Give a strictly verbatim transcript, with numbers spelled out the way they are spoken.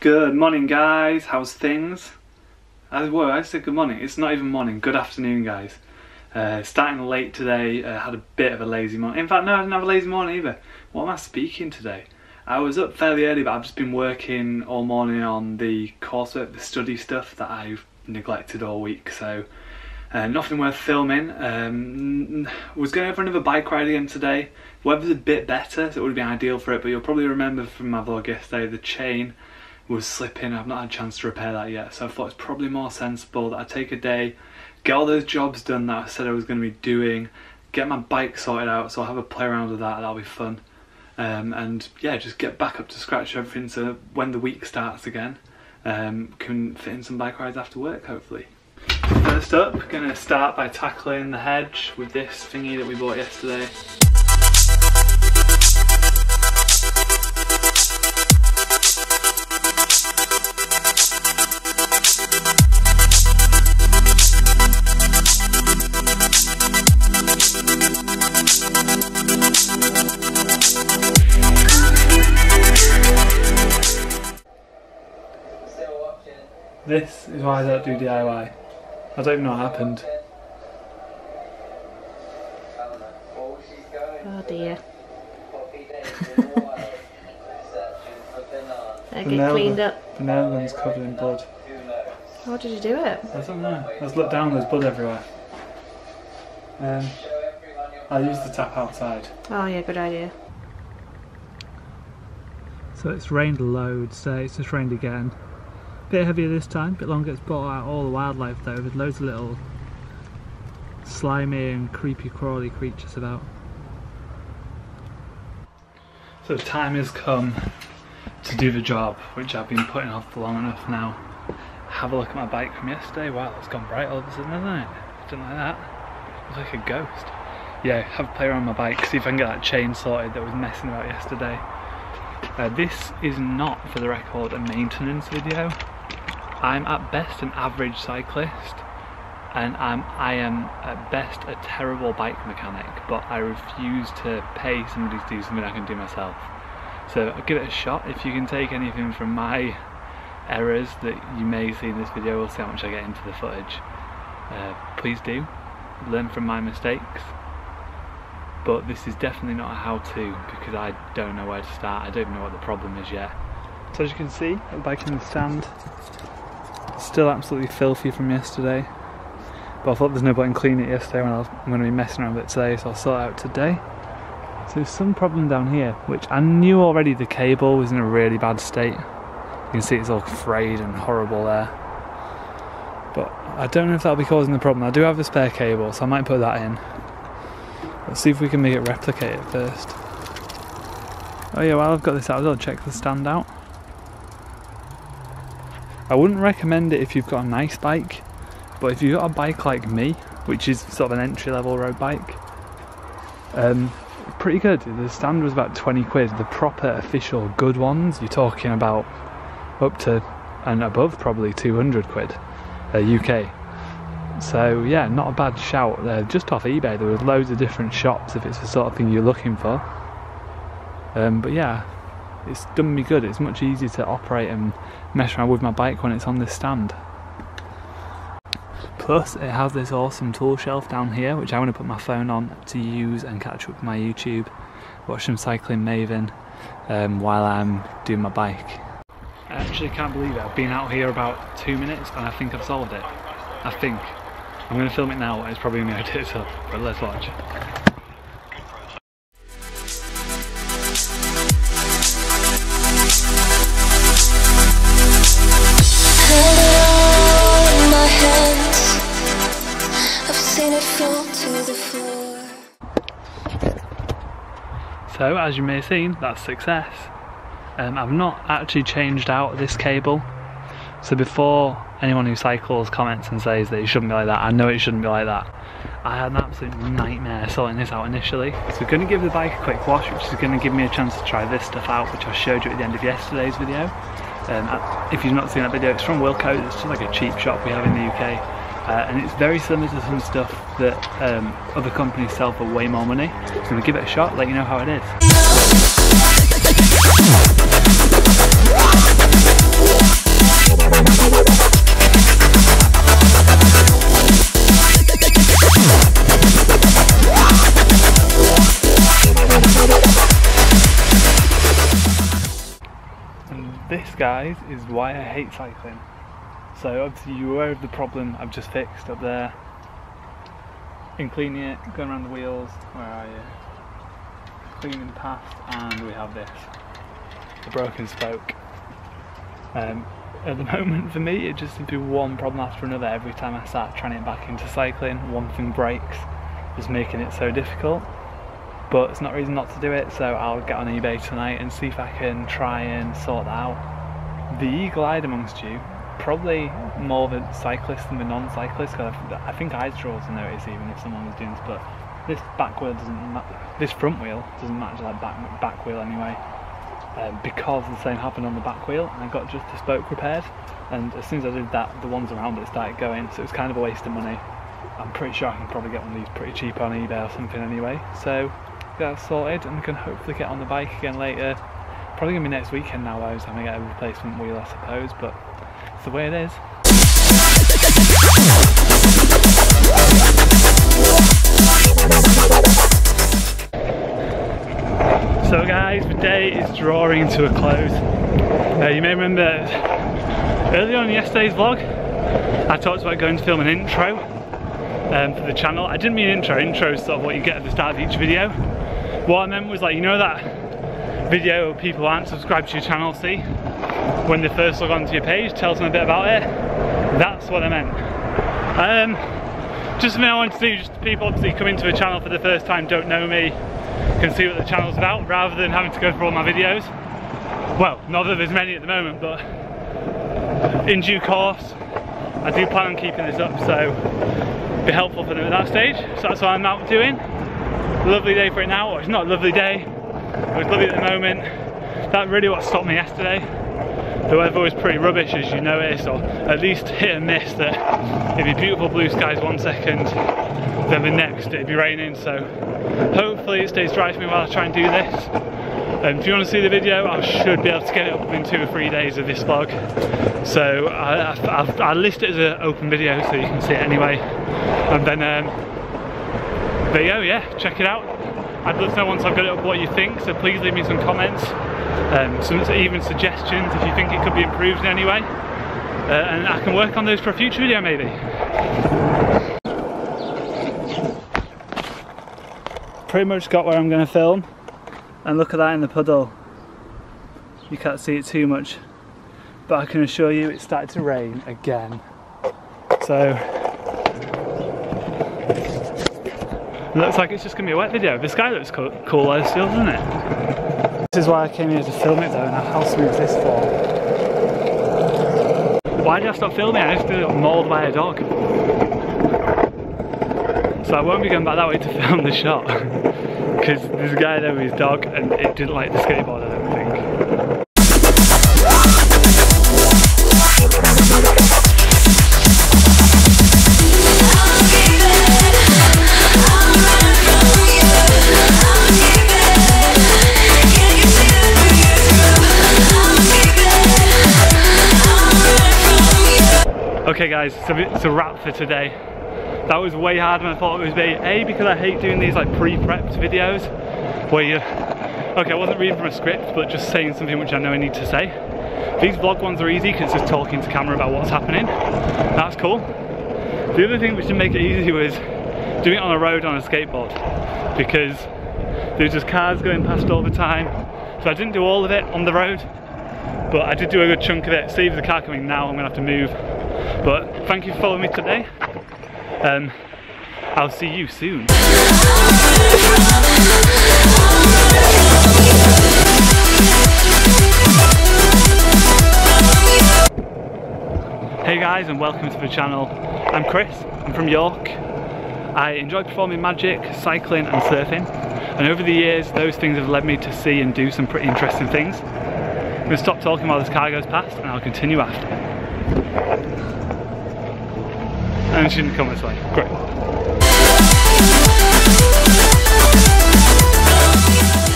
Good morning, guys. How's things? I, well, I said good morning. It's not even morning. Good afternoon, guys. Uh, starting late today. Uh, had a bit of a lazy morning. In fact, no, I didn't have a lazy morning either. What am I speaking today? I was up fairly early, but I've just been working all morning on the coursework, the study stuff that I've neglected all week. So uh, nothing worth filming. Um, was going for another bike ride again today. The weather's a bit better, so it would be ideal for it. But you'll probably remember from my vlog yesterday, the chain was slipping. I've not had a chance to repair that yet, so I thought it's probably more sensible that I take a day, get all those jobs done that I said I was going to be doing, get my bike sorted out, so I'll have a play around with that. That'll be fun. Um, and yeah, just get back up to scratch everything, so when the week starts again, um, can fit in some bike rides after work, hopefully. First up, we're going to start by tackling the hedge with this thingy that we bought yesterday. This is why I don't do D I Y. I don't even know what happened. Oh dear. I get cleaned up. The nail gun's covered in blood. How did you do it? I don't know. I just looked down, there's blood everywhere. Um, I used the tap outside. Oh yeah, good idea. So it's rained loads today, it's just rained again. Bit heavier this time, bit longer. It's brought out all the wildlife though, with loads of little slimy and creepy crawly creatures about. So the time has come to do the job, which I've been putting off for long enough now. Have a look at my bike from yesterday. Wow, it's gone bright all of a sudden, hasn't it? I didn't like that. It's like a ghost. Yeah, have a play around my bike, see if I can get that chain sorted that was messing about yesterday. Uh, this is not, for the record, a maintenance video. I'm at best an average cyclist, and I'm, I am at best a terrible bike mechanic, but I refuse to pay somebody to do something I can do myself. So I'll give it a shot. If you can take anything from my errors that you may see in this video, we'll see how much I get into the footage. Uh, please do, learn from my mistakes. But this is definitely not a how-to, because I don't know where to start. I don't even know what the problem is yet. So as you can see, the bike in the stand, still absolutely filthy from yesterday. But I thought there's no point in cleaning it yesterday when I was, I'm going to be messing around with it today, so I'll sort it out today. So there's some problem down here, which I knew already. The cable was in a really bad state. You can see it's all frayed and horrible there. But I don't know if that'll be causing the problem. I do have a spare cable, so I might put that in. Let's see if we can make it replicate it first. Oh yeah, while I've got this out, I'll check the stand out. I wouldn't recommend it if you've got a nice bike, but if you've got a bike like me, which is sort of an entry-level road bike, um, pretty good. The stand was about twenty quid. The proper, official, good ones, you're talking about up to and above probably two hundred quid, uh, U K. So yeah, not a bad shout there. Just off eBay there was loads of different shops if it's the sort of thing you're looking for. Um, but yeah, it's done me good. It's much easier to operate and mess around with my bike when it's on this stand. Plus it has this awesome tool shelf down here, which I want to put my phone on to use and catch up with my YouTube, watch some Cycling Maven um, while I'm doing my bike. I actually can't believe it. I've been out here about two minutes and I think I've solved it. I think. I'm going to film it now, it's probably going to edit itself, but let's watch. So, as you may have seen, that's success. Um, I've not actually changed out this cable. So before anyone who cycles comments and says that it shouldn't be like that, I know it shouldn't be like that. I had an absolute nightmare sorting this out initially. So we're going to give the bike a quick wash, which is going to give me a chance to try this stuff out, which I showed you at the end of yesterday's video. Um, if you've not seen that video, it's from Wilko. It's just like a cheap shop we have in the U K. Uh, and it's very similar to some stuff that um, other companies sell for way more money. So I'm going to give it a shot, let you know how it is. And this, guys, is why I hate cycling. So obviously you're aware of the problem I've just fixed up there. In cleaning it, going around the wheels, where are you? Cleaning past, and we have this, the broken spoke. Um, at the moment for me it just seems to be one problem after another. Every time I start trying it back into cycling, one thing breaks, just making it so difficult. But it's not a reason not to do it, so I'll get on eBay tonight and see if I can try and sort that out. The e-glide amongst you, probably more the cyclists than the non-cyclists, because I think I struggle to notice even if someone was doing this, but this back wheel doesn't match, this front wheel doesn't match like back, back wheel anyway, um, because the same happened on the back wheel, and I got just the spoke repaired, and as soon as I did that, the ones around it started going, so it was kind of a waste of money. I'm pretty sure I can probably get one of these pretty cheap on eBay or something anyway, so that's sorted, and can hopefully get on the bike again later. Probably going to be next weekend now, I was having to get a replacement wheel, I suppose, but it's the way it is. So guys, the day is drawing to a close. Uh, you may remember earlier on in yesterday's vlog, I talked about going to film an intro um, for the channel. I didn't mean intro, intro is sort of what you get at the start of each video. What I meant was, like, you know that video people who aren't subscribed to your channel see? When they first log onto your page, tell them a bit about it. That's what I meant. Um, just something I wanted to do, just people obviously coming to the channel for the first time, don't know me, can see what the channel's about, rather than having to go through all my videos. Well, not that there's many at the moment, but in due course, I do plan on keeping this up, so it'd be helpful for them at that stage. So that's what I'm out doing. Lovely day for it now. Well, it's not a lovely day, it was lovely at the moment. That really what stopped me yesterday. The weather was pretty rubbish, as you notice, or at least hit and miss, that it'd be beautiful blue skies one second, then the next it'd be raining, so hopefully it stays dry for me while I try and do this. Um, if you want to see the video, I should be able to get it up in two or three days of this vlog, so I, I, I, I list it as an open video so you can see it anyway, and then um, there you go, yeah, check it out. I'd love to know once I've got it up what you think, so please leave me some comments. Um, some even suggestions if you think it could be improved in any way, uh, and I can work on those for a future video maybe. Pretty much got where I'm going to film, and look at that in the puddle. You can't see it too much, but I can assure you it started to rain again. So looks like it's just going to be a wet video. The sky looks co cool though still, doesn't it? This is why I came here to film it though, and how smooth is this for? Why did I stop filming? I just did it mauled by a dog. So I won't be going back that way to film the shot, because there's a guy there with his dog and it didn't like the skateboard, I don't think. Okay guys, so it's a wrap for today. That was way harder than I thought it would be. A, because I hate doing these like pre-prepped videos where you... Okay, I wasn't reading from a script, but just saying something which I know I need to say. These vlog ones are easy because it's just talking to camera about what's happening. That's cool. The other thing which did make it easy was doing it on a road on a skateboard, because there's just cars going past all the time. So I didn't do all of it on the road, but I did do a good chunk of it. See, if there's a car coming now, I'm going to have to move. But thank you for following me today. Um, I'll see you soon. Hey guys, and welcome to the channel. I'm Chris, I'm from York. I enjoy performing magic, cycling and surfing. And over the years, those things have led me to see and do some pretty interesting things. I'm going to stop talking while this car goes past, and I'll continue after. And she didn't come this way. Great.